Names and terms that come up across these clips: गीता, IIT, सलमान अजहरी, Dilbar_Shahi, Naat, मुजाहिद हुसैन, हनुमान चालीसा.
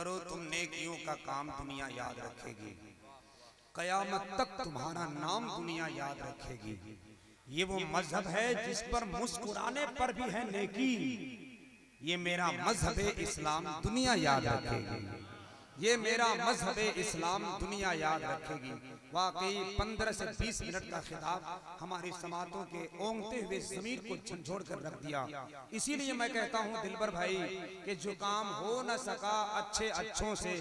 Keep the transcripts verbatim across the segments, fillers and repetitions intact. करो तुम नेकियों का काम, दुनिया याद रखेगी, कयामत तक तुम्हारा नाम दुनिया याद रखेगी। ये वो मजहब है जिस पर मुस्कुराने पर भी है नेकी। ये मेरा मजहब इस्लाम दुनिया याद रखेगी, ये मेरा मजहब इस्लाम दुनिया याद रखेगी। वाकई पंद्रह से बीस मिनट का खिताब हमारी समातों के ओंगते हुए ज़मीर को झंझोड़ कर रख दिया। इसीलिए मैं कहता हूँ दिलबर भाई कि जो काम हो न सका अच्छे अच्छों से,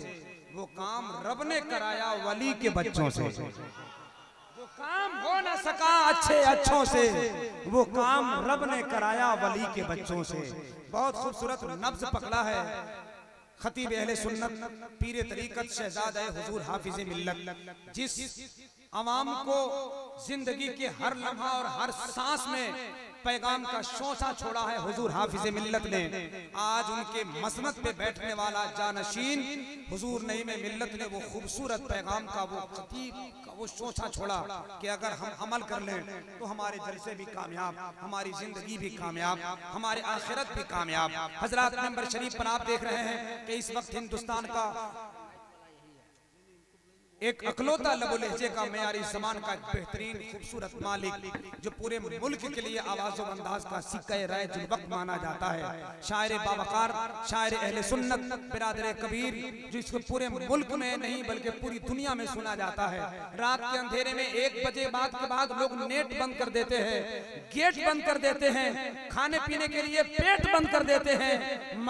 वो काम रब ने कराया वली के बच्चों से। वो काम हो न सका अच्छे अच्छों से, वो काम रब ने कराया वली के बच्चों से। बहुत खूबसूरत नब्ज पकड़ा है खतीब अहले सुन्नत पीरे तरीकत शहजादा हुजूर हाफिज़े मिल्लत। जिस आवाम को जिंदगी के हर लम्हा और हर सांस में पैगाम का शोषा छोड़ा है हुजूर हाफिज़े मिल्लत ने, आज उनके मसनद पे बैठने वाला जानशीन हुजूर नईमे मिल्लत ने वो खूबसूरत पैगाम का वो खतीब का वो शोषा छोड़ा कि अगर हम अमल कर लें तो हमारे जलसे भी कामयाब, हमारी जिंदगी भी कामयाब, हमारे आखिरत भी कामयाब। हजरात मेंबर शरीफ पर आप देख रहे हैं कि इस वक्त हिंदुस्तान का एक अकलौता लबो लहजे का मेयारी ज़मान का बेहतरीन खूबसूरत मालिक, जो पूरे मुल्क के लिए आवाज़ और अंदाज का सिक्का राय जुल्वक़्त माना जाता है, शायर बावकार, शायर अहले सुन्नत बिरादर कबीर, जिसको पूरे मुल्क में नहीं बल्कि पूरी दुनिया में सुना जाता है। रात के अंधेरे में एक बजे बाद के बाद लोग नेट बंद कर देते हैं, गेट बंद कर देते हैं, खाने पीने के लिए पेट बंद कर देते हैं,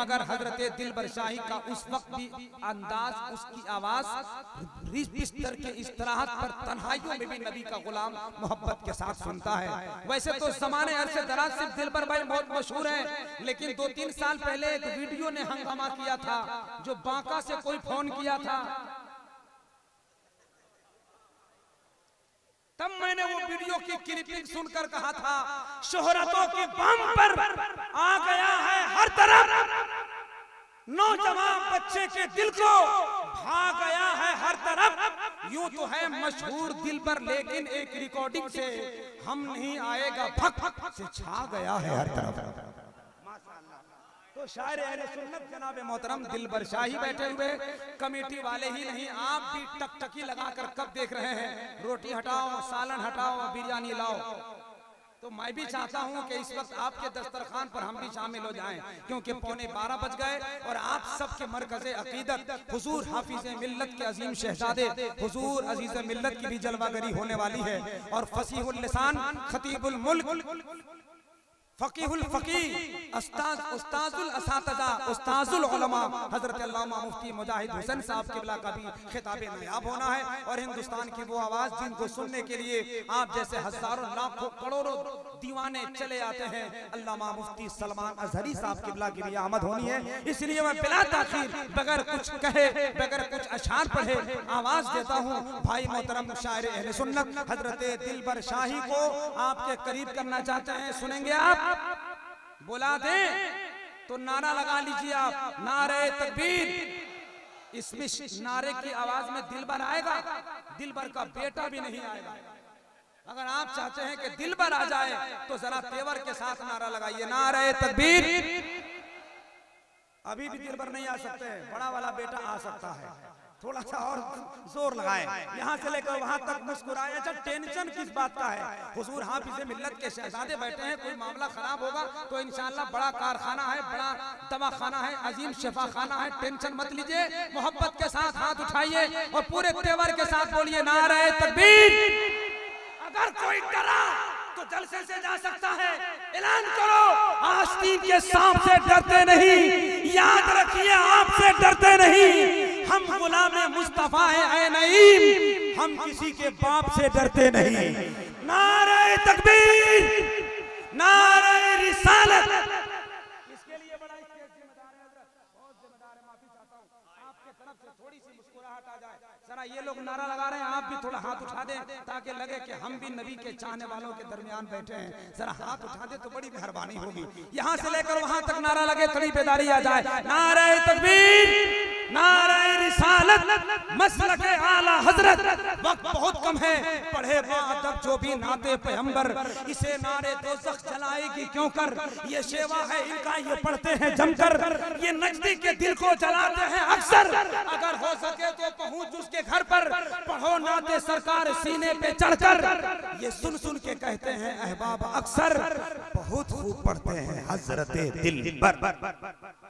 मगर हजरत दिलबर शाही का उस वक्त भी अंदाज, उसकी आवाज़ बिस्तर के इस्तराहत पर तन्हाइयों में भी नबी का गुलाम मोहब्बत के साथ सुनता है। वैसे तो ज़माने अरसे दराज सिर्फ दिलबर भाई बहुत मशहूर हैं, लेकिन दो तीन साल पहले एक वीडियो ने हंगामा किया था, जो बांका से कोई फोन किया था, तब मैंने वो वीडियो की क्लिपिंग सुनकर कहा था शोहरतों के बम पर आ गया है हर तरफ, नौजवान बच्चे के दिल को भा गया है हर तरफ। यूं तो है मशहूर दिलबर, लेकिन एक रिकॉर्डिंग से हम नहीं आएगा फक फक से छा गया है हर तरफ। तो शायर अहले सुन्नत जनाब मोहतरम दिलबर शाही बैठे हुए, कमेटी वाले ही नहीं आप भी टकटकी लगाकर कब देख रहे हैं, रोटी हटाओ, सालन हटाओ, बिरयानी लाओ। तो मैं भी चाहता हूं कि इस वक्त आपके दस्तरखान पर हम भी शामिल हो जाएं, क्योंकि पौने बारह बज गए और आप सबके मरकज़े अकीदत हुजूर हाफिज़े मिल्लत के अजीम शहजादे हुजूर अजीज़े मिल्लत की भी जलवागरी होने वाली है। और फसीहुल लिसान खतीबुल मुल्क फकीहुल फकी उस्ताद उस्तादुल असातजा उस्तादुल उलमा हजरत अल्लामा मुफ्ती मुजाहिद हुसैन साहब क़िबला का भी खिताब नायाब होना है। और हिंदुस्तान की वो आवाज़ जिनको सुनने के लिए आप जैसे हजारों लाखों करोड़ों दीवाने चले आते हैं, अल्लामा मुफ्ती सलमान अजहरी साहब क़िबला की भी आमद होनी है। इसलिए मैं बिला ताखीर बगैर कुछ कहे बगैर कुछ अशार पढ़े आवाज़ देता हूँ भाई मोहतरम शायर अहले सुन्नत हजरत दिलबर शाही को। आपके करीब करना चाहते हैं, सुनेंगे आप, बुला दें तो नारा लगा लीजिए आप, नारे तकबीर। इसमें नारे की आवाज में दिलबर आएगा, दिलबर का बेटा भी नहीं आएगा। अगर आप चाहते हैं कि दिलबर आ जाए तो जरा तेवर के साथ नारा लगाइए, नारे तकबीर। अभी भी दिलबर नहीं आ सकते, बड़ा वाला बेटा आ सकता है, थोड़ा सा और जोर लगाए, यहाँ से लेकर वहाँ तक मुस्कुराए। अच्छा, टेंशन किस बात का है, हुजूर हाफिज़े मिल्लत के शहजादे बैठे हैं, कोई मामला खराब होगा तो इंशाअल्लाह बड़ा कारखाना है, बड़ा दवा खाना है, अजीम शफा खाना है, टेंशन मत लीजिए। मोहब्बत के साथ हाथ उठाइए और पूरे तेवर के साथ बोलिए, नारे तकबीर। अगर कोई डरा तो जलसे से जा सकता है, ऐलान करो आस्तीन के सांप से डरते नहीं। याद रखिए, आपसे डरते नहीं, हम गुलामे मुस्तफा हैं, ऐ नईम, हम किसी के बाप से डरते नहीं। नारे तकबीर, नारे रिसालत। इसके लिए बड़ा स्टेज जिम्मेदार है, बहुत जिम्मेदार है, माफी चाहता हूं। आपके तरफ से थोड़ी सी मुस्कुराहट आ जाए, जरा ये लोग नारा लगा रहे हैं, आप भी थोड़ा हाथ उठा दें ताकि लगे कि हम भी नबी के चाहने वालों के दरमियान बैठे हैं। जरा हाथ उठा दे तो बड़ी मेहरबानी होगी। यहाँ से लेकर वहां तक नारा लगे, थोड़ी बेदारी आ जाए। नारे तकबीर, नारा-ए-रिसालत। मसलक आला हजरत। वक्त बहुत कम है, पढ़े बाअदब जो भी नाते पैगंबर, इसे नारे दोज़ख जलाएगी क्यों कर, ये शेवा है इनका, ये पढ़ते हैं जमकर, ये नजदी के दिल को जलाते हैं अक्सर। अगर हो सके तो पहुंच उसके घर पर, पढ़ो नाते सरकार सीने पे चढ़कर, ये सुन सुन के कहते हैं अहबाब अक्सर, बहुत खूब पढ़ते हैं हजरत दिलबर।